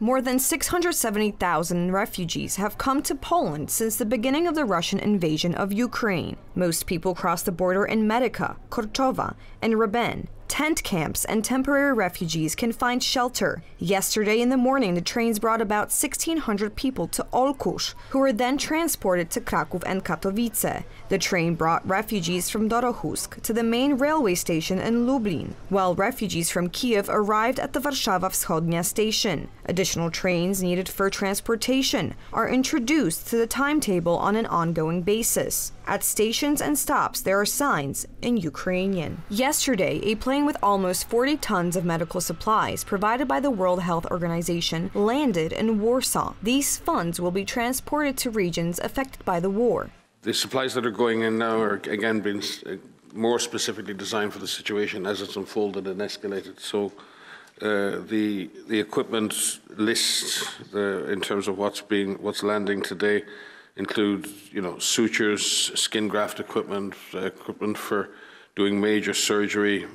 More than 670,000 refugees have come to Poland since the beginning of the Russian invasion of Ukraine. Most people cross the border in Medyka, Korczowa, and Raben. Tent camps and temporary refugees can find shelter. Yesterday in the morning, the trains brought about 1,600 people to Olkusz, who were then transported to Kraków and Katowice. The train brought refugees from Dorohusk to the main railway station in Lublin, while refugees from Kiev arrived at the Warszawa Wschodnia station. Additional trains needed for transportation are introduced to the timetable on an ongoing basis. At stations and stops, there are signs in Ukrainian. Yesterday, a plane with almost 40 tons of medical supplies provided by the World Health Organization landed in Warsaw. These funds will be transported to regions affected by the war. The supplies that are going in now are again being more specifically designed for the situation as it's unfolded and escalated. So the equipment lists in terms of what's landing today include, you know, sutures, skin graft equipment, equipment for doing major surgery,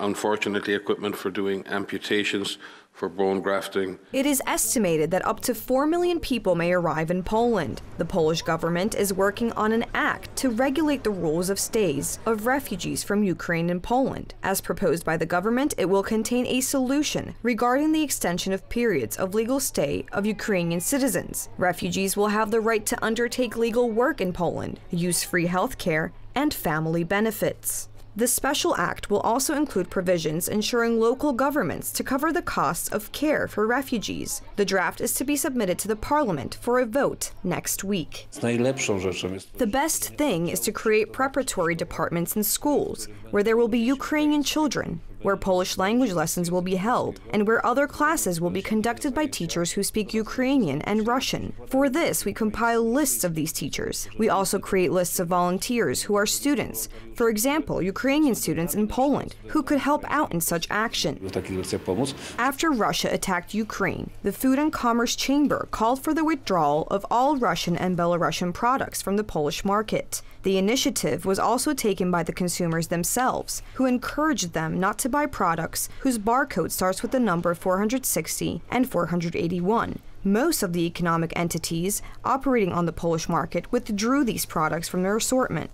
unfortunately equipment for doing amputations, for bone grafting. It is estimated that up to 4 million people may arrive in Poland. The Polish government is working on an act to regulate the rules of stays of refugees from Ukraine and Poland. As proposed by the government, it will contain a solution regarding the extension of periods of legal stay of Ukrainian citizens. Refugees will have the right to undertake legal work in Poland, use free health care, and family benefits. The special act will also include provisions ensuring local governments to cover the costs of care for refugees. The draft is to be submitted to the parliament for a vote next week. The best thing is to create preparatory departments in schools where there will be Ukrainian children, where Polish language lessons will be held, and where other classes will be conducted by teachers who speak Ukrainian and Russian. For this, we compile lists of these teachers. We also create lists of volunteers who are students, for example, Ukrainian students in Poland, who could help out in such action. After Russia attacked Ukraine, the Food and Commerce Chamber called for the withdrawal of all Russian and Belarusian products from the Polish market. The initiative was also taken by the consumers themselves, who encouraged them not to buy products whose barcode starts with the number 460 and 481. Most of the economic entities operating on the Polish market withdrew these products from their assortment.